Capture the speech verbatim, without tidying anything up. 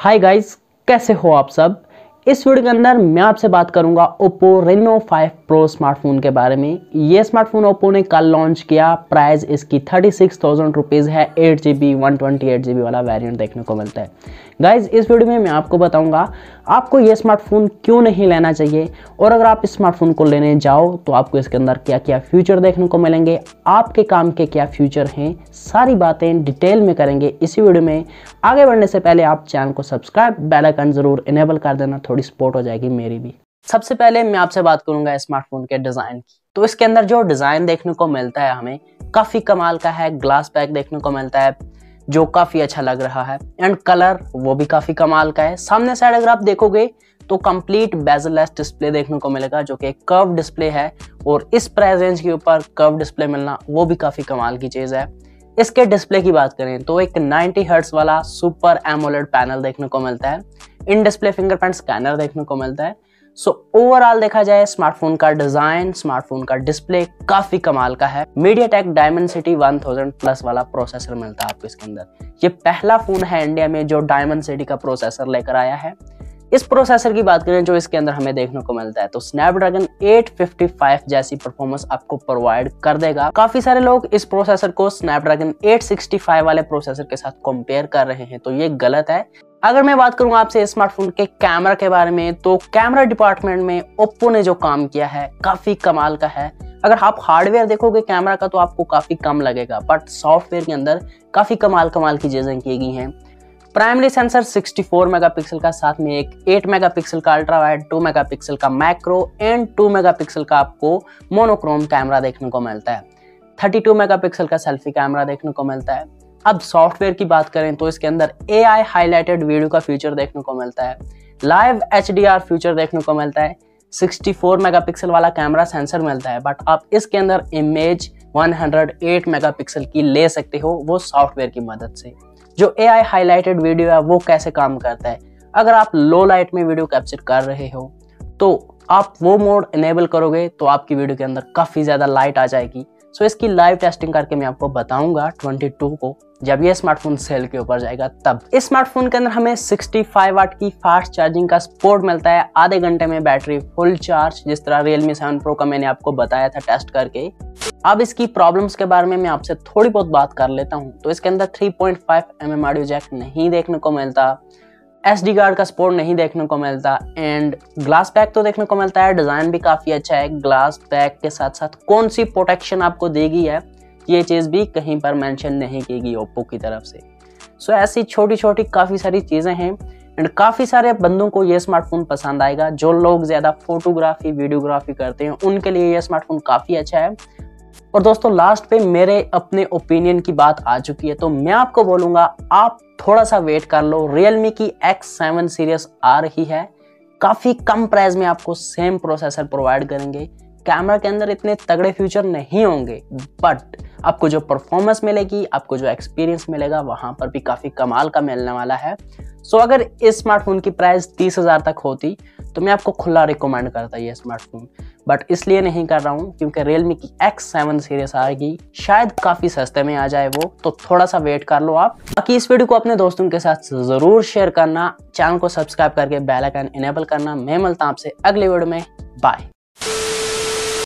Hi guys, कैसे हो आप सब। इस वीडियो के अंदर मैं आपसे बात करूंगा Oppo Reno five Pro smartphone के बारे में। ये स्मार्टफोन Oppo ने कल लॉन्च किया। प्राइस इसकी थर्टी सिक्स थाउजेंड रुपीज़ है। Eight G B one twenty eight G B वाला वेरिएंट देखने को मिलता है। गाइज इस वीडियो में मैं आपको बताऊंगा आपको ये स्मार्टफोन क्यों नहीं लेना चाहिए, और अगर आप इस स्मार्टफोन को लेने जाओ तो आपको इसके अंदर क्या क्या फ्यूचर देखने को मिलेंगे, आपके काम के क्या फ्यूचर हैं, सारी बातें डिटेल में करेंगे इसी वीडियो में। आगे बढ़ने से पहले आप चैनल को सब्सक्राइब, बेल आइकन जरूर इनेबल कर देना, थोड़ी सपोर्ट हो जाएगी मेरी भी। सबसे पहले मैं आपसे बात करूंगा स्मार्टफोन के डिज़ाइन की। तो इसके अंदर जो डिज़ाइन देखने को मिलता है हमें काफ़ी कमाल का है। ग्लास पैक देखने को मिलता है जो काफ़ी अच्छा लग रहा है, एंड कलर वो भी काफ़ी कमाल का है। सामने साइड अगर आप देखोगे तो कंप्लीट बेजलेस डिस्प्ले देखने को मिलेगा जो कि एक कर्व डिस्प्ले है, और इस प्राइस रेंज के ऊपर कर्व डिस्प्ले मिलना वो भी काफ़ी कमाल की चीज़ है। इसके डिस्प्ले की बात करें तो एक नाइंटी हर्ट्स वाला सुपर एमोलेड पैनल देखने को मिलता है, इन डिस्प्ले फिंगरप्रिंट स्कैनर देखने को मिलता है। सो ओवरऑल देखा जाए स्मार्टफोन का डिज़ाइन, स्मार्टफोन का डिस्प्ले काफ़ी कमाल का है। MediaTek Dimensity one thousand plus वाला प्रोसेसर मिलता है आपको इसके अंदर। ये पहला फ़ोन है इंडिया में जो डायमेंसिटी का प्रोसेसर लेकर आया है। इस प्रोसेसर की बात करें जो इसके अंदर हमें देखने को मिलता है तो स्नैपड्रैगन एट फिफ्टी फाइव जैसी परफॉर्मेंस आपको प्रोवाइड कर देगा। काफी सारे लोग इस प्रोसेसर को स्नैपड्रैगन एट सिक्सटी फाइव वाले प्रोसेसर के साथ कंपेयर कर रहे हैं, तो ये गलत है। अगर मैं बात करूं आपसे स्मार्टफोन के कैमरा के बारे में तो कैमरा डिपार्टमेंट में ओप्पो ने जो काम किया है काफी कमाल का है। अगर आप हार्डवेयर देखोगे कैमरा का तो आपको काफी कम लगेगा, बट सॉफ्टवेयर के अंदर काफी कमाल कमाल की चीजें की गई हैं। Primary sensor sixty four megapixel का, साथ में एक एट मेगापिक्सल का अल्ट्रा वाइड, टू मेगापिक्सल का मैक्रो, एंड टू मेगापिक्सल का आपको मोनोक्रोम कैमरा देखने को मिलता है। थर्टी टू मेगापिक्सल का सेल्फी कैमरा देखने को मिलता है। अब सॉफ्टवेयर की बात करें तो इसके अंदर एआई हाईलाइटेड वीडियो का फीचर देखने को मिलता है, लाइव एचडीआर फीचर देखने को मिलता है, सिक्सटी फोर मेगापिक्सल वाला कैमरा सेंसर मिलता है, बट आप इसके अंदर image one hundred eight megapixel की ले सकते हो वो सॉफ्टवेयर की मदद से। जो एआई हाईलाइटेड वीडियो है वो कैसे काम करता है, अगर आप लो लाइट में वीडियो कैप्चर कर रहे हो तो आप वो मोड इनेबल करोगे तो आपकी वीडियो के अंदर काफ़ी ज़्यादा लाइट आ जाएगी। सो इसकी लाइव टेस्टिंग करके मैं आपको बताऊंगा ट्वेंटी टू को, जब ये स्मार्टफोन सेल के ऊपर जाएगा तब। इस स्मार्टफोन के अंदर हमें सिक्सटी फाइव वाट की फास्ट चार्जिंग का सपोर्ट मिलता है। आधे घंटे में बैटरी फुल चार्ज, जिस तरह Realme सेवन Pro का मैंने आपको बताया था टेस्ट करके। अब इसकी प्रॉब्लम्स के बारे में मैं आपसे थोड़ी बहुत बात कर लेता हूं। तो इसके अंदर three point five M M audio jack नहीं देखने को मिलता, एसडी कार्ड का सपोर्ट नहीं देखने को मिलता, एंड ग्लास पैक तो देखने को मिलता है। डिज़ाइन भी काफ़ी अच्छा है। ग्लास पैक के साथ साथ कौन सी प्रोटेक्शन आपको देगी है ये चीज़ भी कहीं पर मेंशन नहीं की गई ओप्पो की तरफ से। सो ऐसी छोटी छोटी काफ़ी सारी चीज़ें हैं, एंड काफ़ी सारे बंदों को ये स्मार्टफोन पसंद आएगा। जो लोग ज़्यादा फोटोग्राफी वीडियोग्राफी करते हैं उनके लिए ये स्मार्टफोन काफ़ी अच्छा है। और दोस्तों लास्ट पे मेरे अपने ओपिनियन की बात आ चुकी है तो मैं आपको बोलूँगा आप थोड़ा सा वेट कर लो। Realme की एक्स सेवन सीरीज़ आ रही है, काफ़ी कम प्राइस में आपको सेम प्रोसेसर प्रोवाइड करेंगे। कैमरा के अंदर इतने तगड़े फ्यूचर नहीं होंगे, बट आपको जो परफॉर्मेंस मिलेगी, आपको जो एक्सपीरियंस मिलेगा वहाँ पर भी काफ़ी कमाल का मिलने वाला है। सो so, अगर इस स्मार्टफोन की प्राइस तीस हज़ार तक होती तो मैं आपको खुला रिकमेंड करता ये स्मार्टफोन, बट इसलिए नहीं कर रहा हूँ क्योंकि Realme की एक्स सेवन सीरीज आएगी, शायद काफ़ी सस्ते में आ जाए वो, तो थोड़ा सा वेट कर लो आप। बाकी इस वीडियो को अपने दोस्तों के साथ ज़रूर शेयर करना, चैनल को सब्सक्राइब करके बेल आइकन इनेबल करना। मैं मिलता हूँ आपसे अगले वीडियो में, बाय।